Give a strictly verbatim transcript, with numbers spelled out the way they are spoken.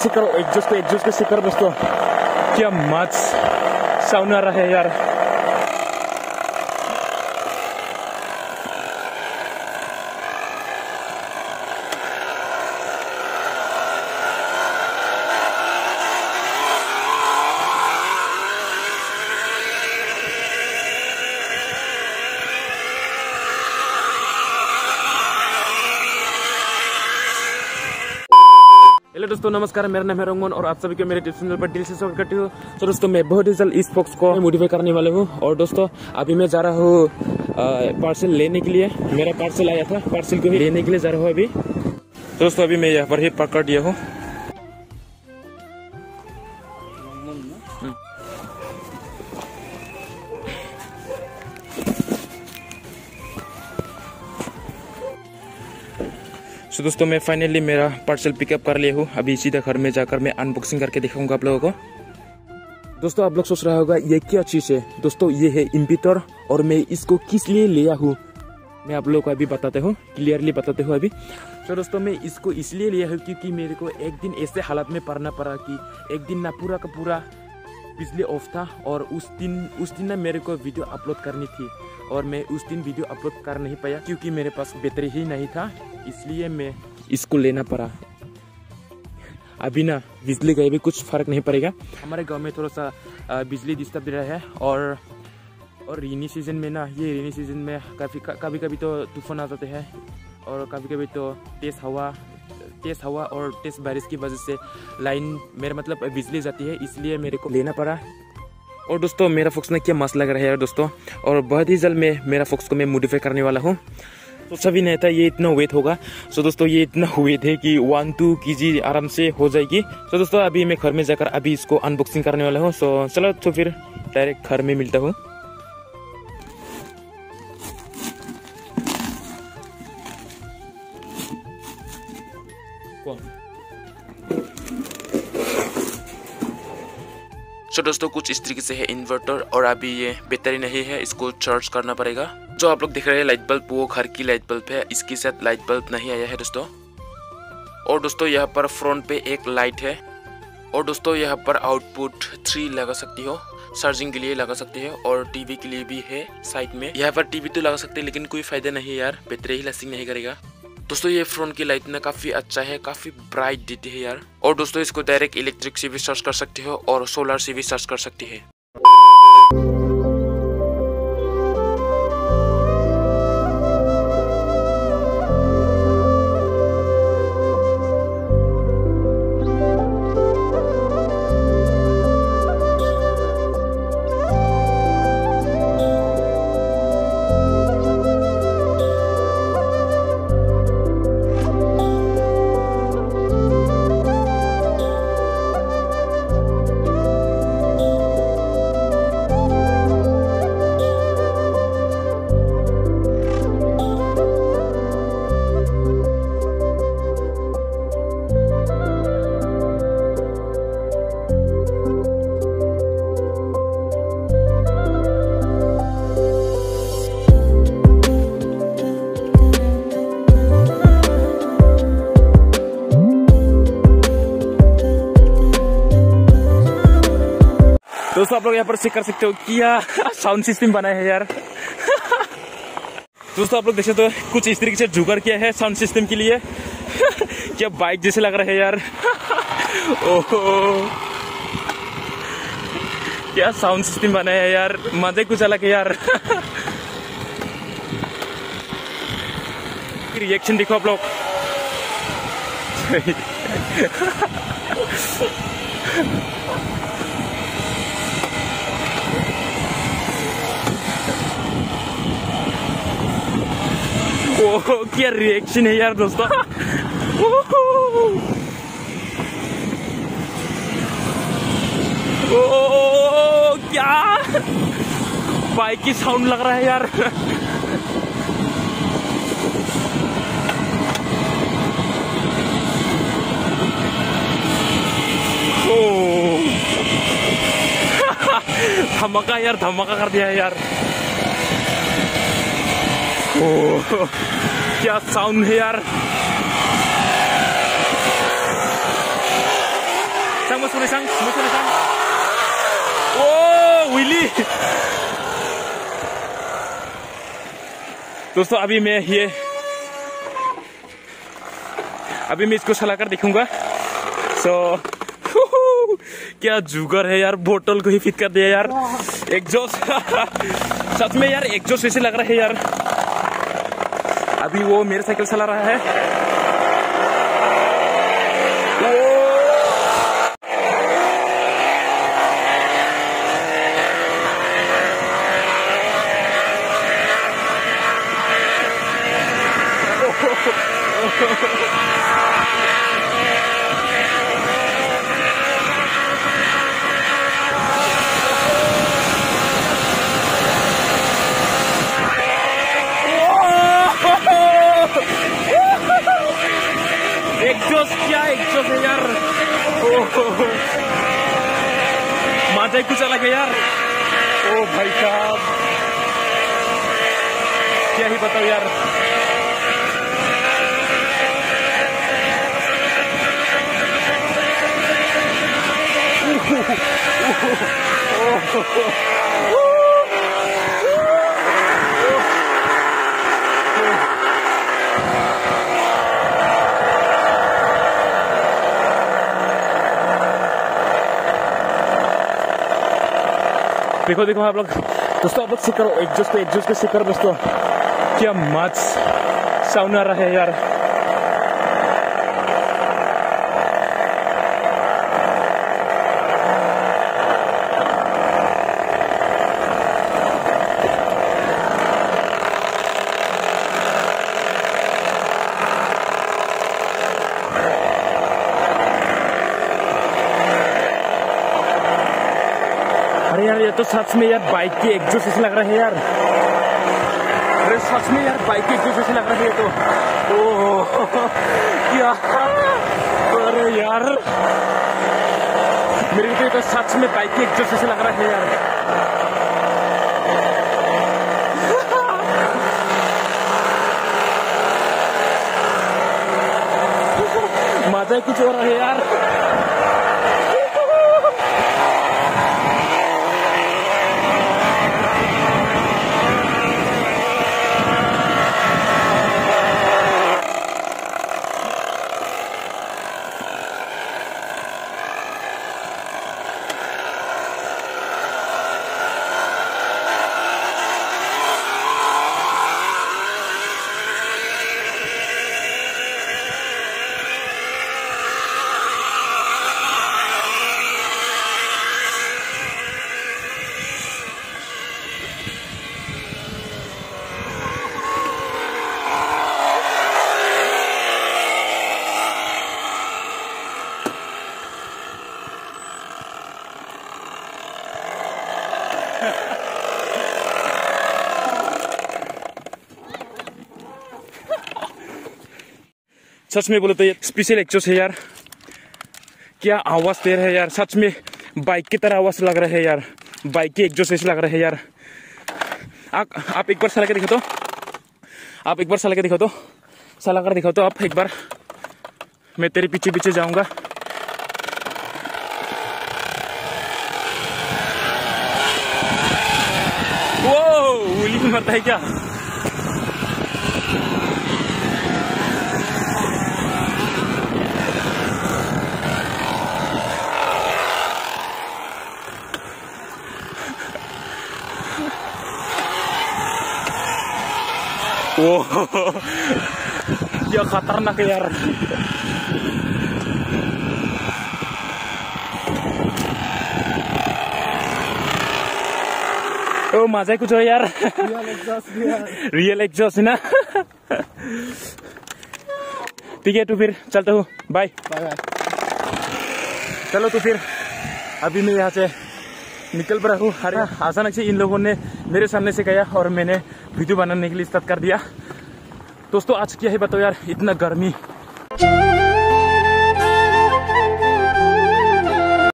शिखर exhaust को exhaust के शिखर दोस्तों, क्या मस्त साउंड आ रहा है यार। हेलो दोस्तों नमस्कार, मेरा नाम है रोंगमन और आप सभी को मेरे टिप्स चैनल पर दिल से स्वागत करती हूँ। तो दोस्तों मैं बहुत ही जल्द इस बॉक्स को मॉडिफाई करने वाला हूँ। और दोस्तों अभी मैं जा रहा हूँ पार्सल लेने के लिए, मेरा पार्सल आया था, पार्सल को भी लेने के लिए जा रहा हूँ अभी। तो दोस्तों अभी मैं यहाँ पर ही पार्क कर दिया हूँ। सो so, दोस्तों मैं फाइनली मेरा पार्सल पिकअप कर लिया हूँ। अभी सीधा घर में जाकर मैं अनबॉक्सिंग करके दिखाऊंगा आप लोगों को। दोस्तों आप लोग सोच रहा होगा ये क्या चीज़ है। दोस्तों ये है इम्पीटर और मैं इसको किस लिए लिया हूँ मैं आप लोगों को अभी बताते हूँ, क्लियरली बताते हूँ अभी। सो दोस्तों मैं इसको इसलिए लिया हूँ क्योंकि मेरे को एक दिन ऐसे हालत में पड़ना पड़ा कि एक दिन ना पूरा का पूरा बिजली ऑफ था। और उस दिन उस दिन ना मेरे को वीडियो अपलोड करनी थी और मैं उस दिन वीडियो अपलोड कर नहीं पाया क्योंकि मेरे पास बैटरी ही नहीं था, इसलिए मैं इसको लेना पड़ा। अभी ना बिजली का भी कुछ फर्क नहीं पड़ेगा। हमारे गांव में थोड़ा सा बिजली डिस्टर्ब रहा है और और रेनी सीजन में ना, ये रेनी सीजन में काफ़ी कभी कभी तो तूफान आ जाते हैं और कभी कभी तो तेज़ हवा तेज़ हवा और तेज़ बारिश की वजह से लाइन मेरा मतलब बिजली जाती है, इसलिए मेरे को लेना पड़ा। और दोस्तों मेरा फोक्स ना क्या मस्त लग रहा है दोस्तों, और बहुत ही जल्द में मेरा फोक्स को मैं मॉडिफाई करने वाला हूँ। तो सभी नहीं था ये इतना वेट होगा। सो दोस्तों ये इतना वेट है कि वन टू के जी आराम से हो जाएगी। सो दोस्तों अभी मैं घर में जाकर अभी इसको अनबॉक्सिंग करने वाला हूँ। सो चलो तो फिर डायरेक्ट घर में मिलता हूँ। सो दोस्तों कुछ इस तरीके से है इन्वर्टर और अभी ये बैटरी नहीं है, इसको चार्ज करना पड़ेगा। जो आप लोग देख रहे हैं लाइट बल्ब, वो घर की लाइट बल्ब है, इसके साथ लाइट बल्ब नहीं आया है दोस्तों। और दोस्तों यहाँ पर फ्रंट पे एक लाइट है और दोस्तों यहाँ पर आउटपुट थ्री लगा सकती हो, चार्जिंग के लिए लगा सकती है और टीवी के लिए भी है साइड में। यहाँ पर टीवी तो लगा सकते हैं लेकिन कोई फायदा नहीं यार, बैटरी ही लास्टिंग नहीं करेगा। दोस्तों ये फ्रंट की लाइट ना काफ़ी अच्छा है, काफ़ी ब्राइट देती है यार। और दोस्तों इसको डायरेक्ट इलेक्ट्रिक से भी चार्ज कर सकते हो और सोलर से भी चार्ज कर सकती है। दोस्तों आप लोग यहाँ पर चेक कर सकते हो क्या साउंड सिस्टम बना है यार। दोस्तों आप लोग देख सकते हो कुछ इस तरीके से जुगाड़ किया है साउंड सिस्टम के लिए। क्या बाइक जैसे लग रहा है यार। ओहो क्या साउंड सिस्टम बना है यार, मजे कुछ अलग है यार। रिएक्शन देखो आप लोग। ओह क्या रिएक्शन है यार दोस्तों। ओह क्या बाइक की साउंड लग रहा है यार। धमाका यार, धमाका कर दिया है यार। ओह क्या साउंड है यार। 娘さん、娘さん。ओ विली। दोस्तों अभी मैं ये अभी मैं इसको चलाकर देखूंगा। सो क्या जुगाड़ है यार, बोतल को ही फिट कर दिया यार। एग्जॉस्ट सच में यार एग्जॉस्ट ऐसे लग रहा है यार। अभी वो मेरे साइकिल चला रहा है। एग्जॉस्ट क्या एग्जॉस्ट है यार, माता ही कुछ अलग है यार। ओ भाई साहब क्या ही बताओ यार। देखो देखो आप लोग दोस्तों, आप लोग सीख करो एग्जॉस्ट पे, एग्जॉस्ट पे सीख करो दोस्तों। क्या मच साउंड आ रहा है यार। अरे यार ये तो सच में यार बाइक की एग्जॉस्ट ऐसे लग रहा है यार। अरे सच में यार बाइक की एग्जॉस्ट ऐसे लग रहा है ये तो। ओ क्या अरे यार मेरे को तो सच में बाइक की एग्जॉस्ट ऐसे लग रहा है यार। मजा कुछ हो रहा है यार। सच में बोले तो ये स्पेशल एग्जॉस्ट है यार। क्या आवाज़ दे रहा है यार, सच में बाइक की तरह आवाज़ लग रहा है यार। बाइक की एग्जॉस्ट ऐसे लग रहा है यार। आ, आप एक बार चला के दिखाओ तो, आप एक बार चला के दिखाओ तो, चला कर दिखाओ तो आप एक बार। मैं तेरे पीछे पीछे जाऊँगा। वो उल्लू मरता है क्या। क्या खतरनाक है यार। ओ मजा कुछ हो यार। रियल एग्जॉस्ट है ना। ठीक है तो फिर चलता हूँ, बाय बाय। चलो तो फिर अभी मैं यहाँ से निकल पड़ा हूँ। अरे अचानक से इन लोगों ने मेरे सामने से गया और मैंने वीडियो बनाने के लिए स्टार्ट कर दिया। दोस्तों आज क्या है बताओ यार, इतना गर्मी